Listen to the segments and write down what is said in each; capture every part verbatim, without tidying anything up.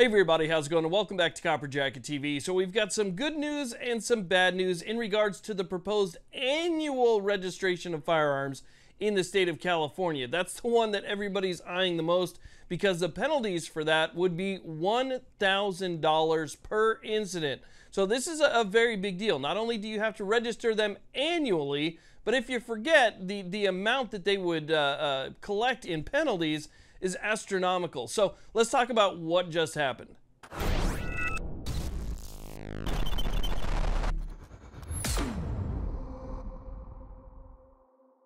Hey everybody, how's it going? And welcome back to Copper Jacket T V. So we've got some good news and some bad news in regards to the proposed annual registration of firearms in the state of California. That's the one that everybody's eyeing the most because the penalties for that would be one thousand dollars per incident. So this is a very big deal. Not only do you have to register them annually, but if you forget, the, the amount that they would uh, uh, collect in penalties is astronomical. So let's talk about what just happened.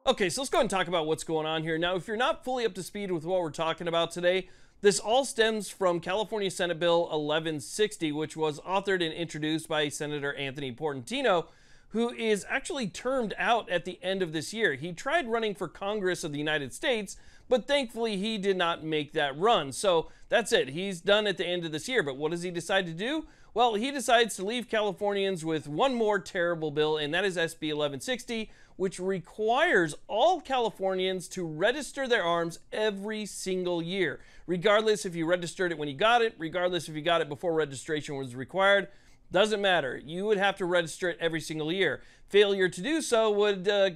Okay, so let's go ahead and talk about what's going on here. Now, if you're not fully up to speed with what we're talking about today, this all stems from California Senate Bill eleven sixty, which was authored and introduced by Senator Anthony Portantino, who is actually termed out at the end of this year. He tried running for Congress of the United States, but thankfully he did not make that run. So that's it, he's done at the end of this year. But what does he decide to do? Well, he decides to leave Californians with one more terrible bill, and that is S B eleven sixty, which requires all Californians to register their arms every single year, regardless if you registered it when you got it, regardless if you got it before registration was required. Doesn't matter. You would have to register it every single year. Failure to do so would uh,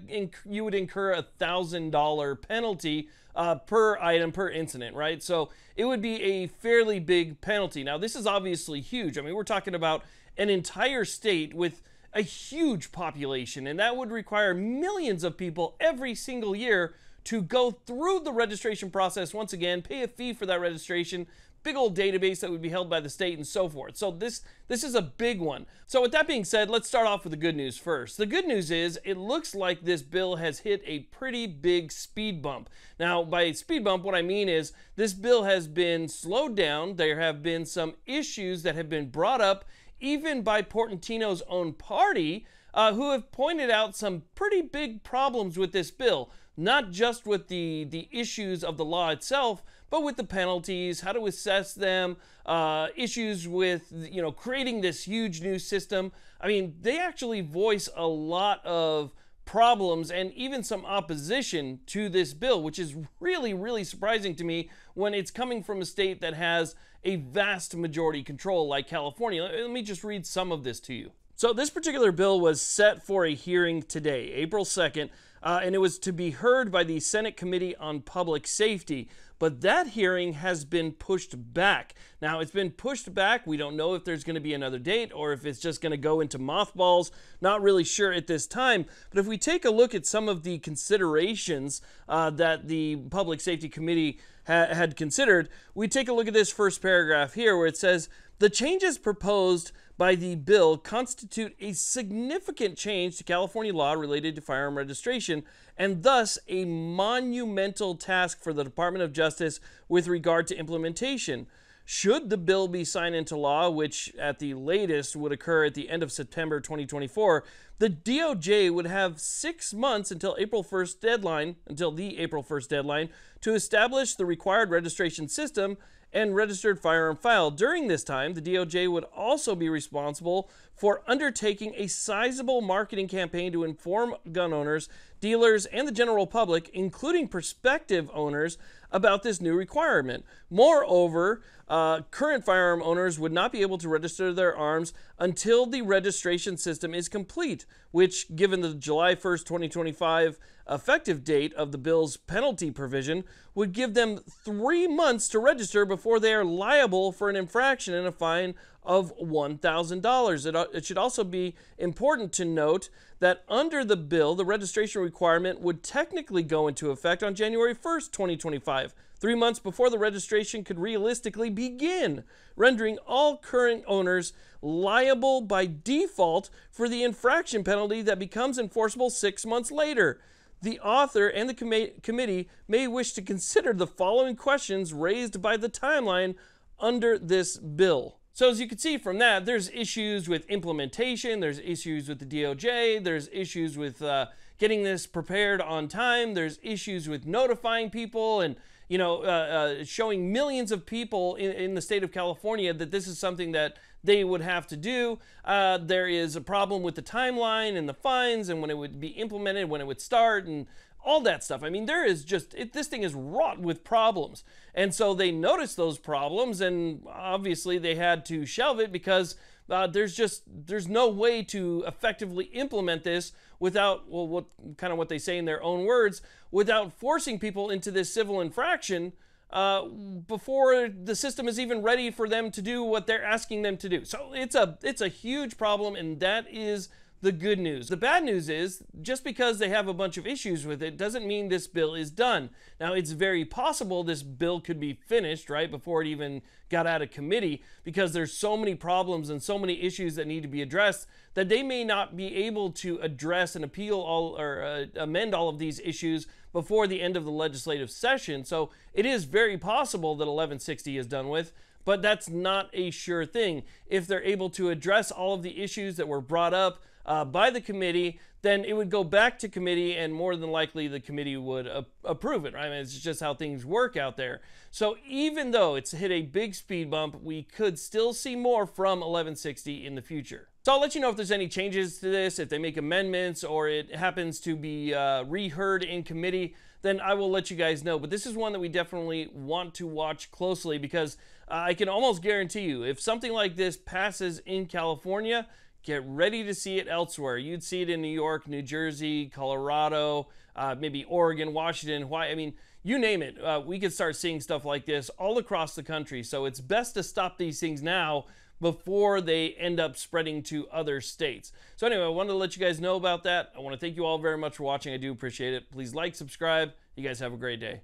you would incur a thousand dollar penalty uh, per item per incident, right? So it would be a fairly big penalty. Now this is obviously huge. I mean, we're talking about an entire state with a huge population, and that would require millions of people every single year to go through the registration process once again, pay a fee for that registration, big old database that would be held by the state and so forth. So this this is a big one. So with that being said, let's start off with the good news first. The good news is it looks like this bill has hit a pretty big speed bump. Now by speed bump, what I mean is this bill has been slowed down. There have been some issues that have been brought up even by Portantino's own party, uh, who have pointed out some pretty big problems with this bill, not just with the, the issues of the law itself, but with the penalties, how to assess them, uh, issues with, you know, creating this huge new system. I mean, they actually voice a lot of problems and even some opposition to this bill, which is really, really surprising to me when it's coming from a state that has a vast majority control like California. Let me just read some of this to you. So this particular bill was set for a hearing today, April second, uh, and it was to be heard by the Senate Committee on Public Safety. But that hearing has been pushed back. Now, it's been pushed back. We don't know if there's going to be another date or if it's just going to go into mothballs. Not really sure at this time. But if we take a look at some of the considerations uh, that the Public Safety Committee ha had considered, we take a look at this first paragraph here where it says, the changes proposed by the bill constitute a significant change to California law related to firearm registration and thus a monumental task for the Department of Justice with regard to implementation. Should the bill be signed into law, which at the latest would occur at the end of September twenty twenty-four, the D O J would have six months until April first deadline, until the April first deadline, to establish the required registration system and registered firearm file. During this time, the D O J would also be responsible for undertaking a sizable marketing campaign to inform gun owners, dealers, and the general public, including prospective owners, about this new requirement. Moreover, uh, current firearm owners would not be able to register their arms until the registration system is complete, which, given the July first, twenty twenty-five effective date of the bill's penalty provision, would give them three months to register before they are liable for an infraction and a fine of one thousand dollars. It, it should also be important to note that under the bill, the registration requirement would technically go into effect on January first, twenty twenty-five, three months before the registration could realistically begin, rendering all current owners liable by default for the infraction penalty that becomes enforceable six months later. The author and the com- committee may wish to consider the following questions raised by the timeline under this bill. So as you can see from that, there's issues with implementation, there's issues with the D O J, there's issues with uh, getting this prepared on time, there's issues with notifying people and, you know, uh, uh, showing millions of people in, in the state of California that this is something that they would have to do. Uh, there is a problem with the timeline and the fines and when it would be implemented, when it would start, and all that stuff. I mean, there is just, it, this thing is wrought with problems. And so they noticed those problems, and obviously they had to shelve it because uh, there's just, there's no way to effectively implement this without, well, what kind of what they say in their own words, without forcing people into this civil infraction uh, before the system is even ready for them to do what they're asking them to do. So it's a, it's a huge problem, and that is the good news. The bad news is, just because they have a bunch of issues with it doesn't mean this bill is done. Now, it's very possible this bill could be finished right before it even got out of committee, because there's so many problems and so many issues that need to be addressed that they may not be able to address and appeal all or uh, amend all of these issues before the end of the legislative session. So it is very possible that eleven sixty is done with. But that's not a sure thing. If they're able to address all of the issues that were brought up uh, by the committee, then it would go back to committee, and more than likely the committee would uh, approve it. Right? I mean, it's just how things work out there. So even though it's hit a big speed bump, we could still see more from eleven sixty in the future. So I'll let you know if there's any changes to this, if they make amendments, or it happens to be uh, reheard in committee, then I will let you guys know. But this is one that we definitely want to watch closely, because uh, I can almost guarantee you, if something like this passes in California, get ready to see it elsewhere. You'd see it in New York, New Jersey, Colorado, uh, maybe Oregon, Washington, Hawaii. I mean, you name it. Uh, we could start seeing stuff like this all across the country. So it's best to stop these things now before they end up spreading to other states. So anyway, I wanted to let you guys know about that. I want to thank you all very much for watching. I do appreciate it. Please like, subscribe. You guys have a great day.